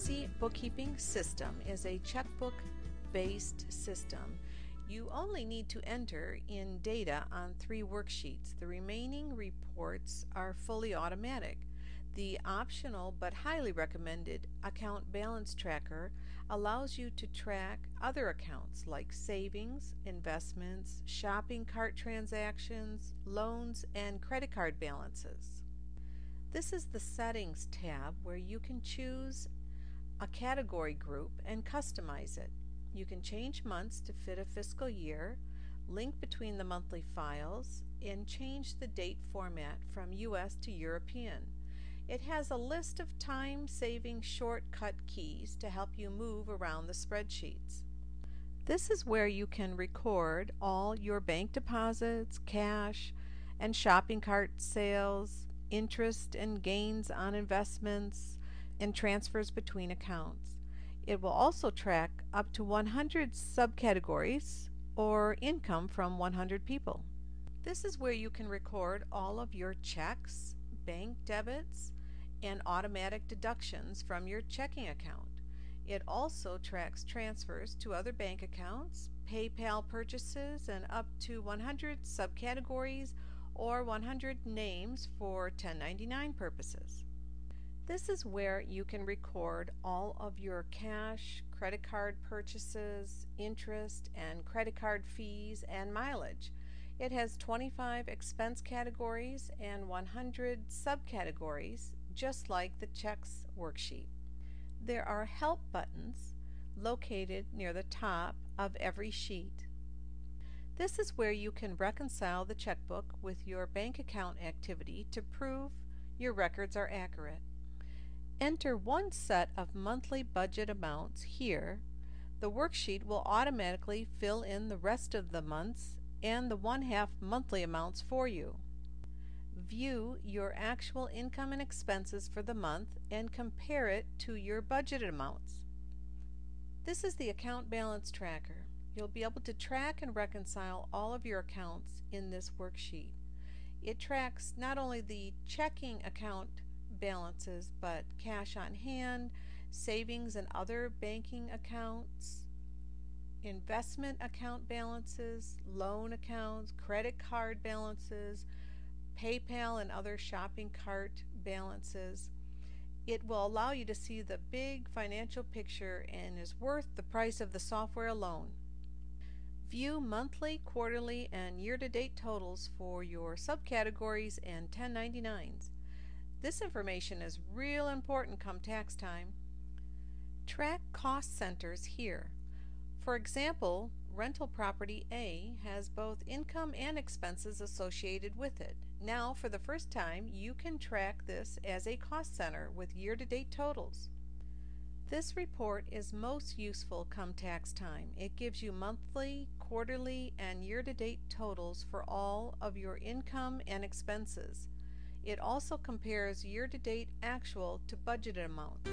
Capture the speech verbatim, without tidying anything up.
E Z Bookkeeping System is a checkbook-based system. You only need to enter in data on three worksheets. The remaining reports are fully automatic. The optional but highly recommended Account Balance Tracker allows you to track other accounts like savings, investments, shopping cart transactions, loans, and credit card balances. This is the Settings tab where you can choose a category group and customize it. You can change months to fit a fiscal year, link between the monthly files, and change the date format from U S to European. It has a list of time-saving shortcut keys to help you move around the spreadsheets. This is where you can record all your bank deposits, cash, and shopping cart sales, interest and gains on investments, and transfers between accounts. It will also track up to one hundred subcategories or income from one hundred people. This is where you can record all of your checks, bank debits, and automatic deductions from your checking account. It also tracks transfers to other bank accounts, PayPal purchases, and up to one hundred subcategories or one hundred names for ten ninety-nine purposes. This is where you can record all of your cash, credit card purchases, interest, and credit card fees and mileage. It has twenty-five expense categories and one hundred subcategories, just like the checks worksheet. There are help buttons located near the top of every sheet. This is where you can reconcile the checkbook with your bank account activity to prove your records are accurate. Enter one set of monthly budget amounts here. The worksheet will automatically fill in the rest of the months and the one-half monthly amounts for you. View your actual income and expenses for the month and compare it to your budgeted amounts. This is the Account Balance Tracker. You'll be able to track and reconcile all of your accounts in this worksheet. It tracks not only the checking account balances, but cash on hand, savings and other banking accounts, investment account balances, loan accounts, credit card balances, PayPal and other shopping cart balances. It will allow you to see the big financial picture and is worth the price of the software alone. View monthly, quarterly, and year-to-date totals for your subcategories and ten ninety-nines. This information is real important come tax time. Track cost centers here. For example, rental property A has both income and expenses associated with it. Now, for the first time, you can track this as a cost center with year-to-date totals. This report is most useful come tax time. It gives you monthly, quarterly, and year-to-date totals for all of your income and expenses. It also compares year-to-date actual to budgeted amounts.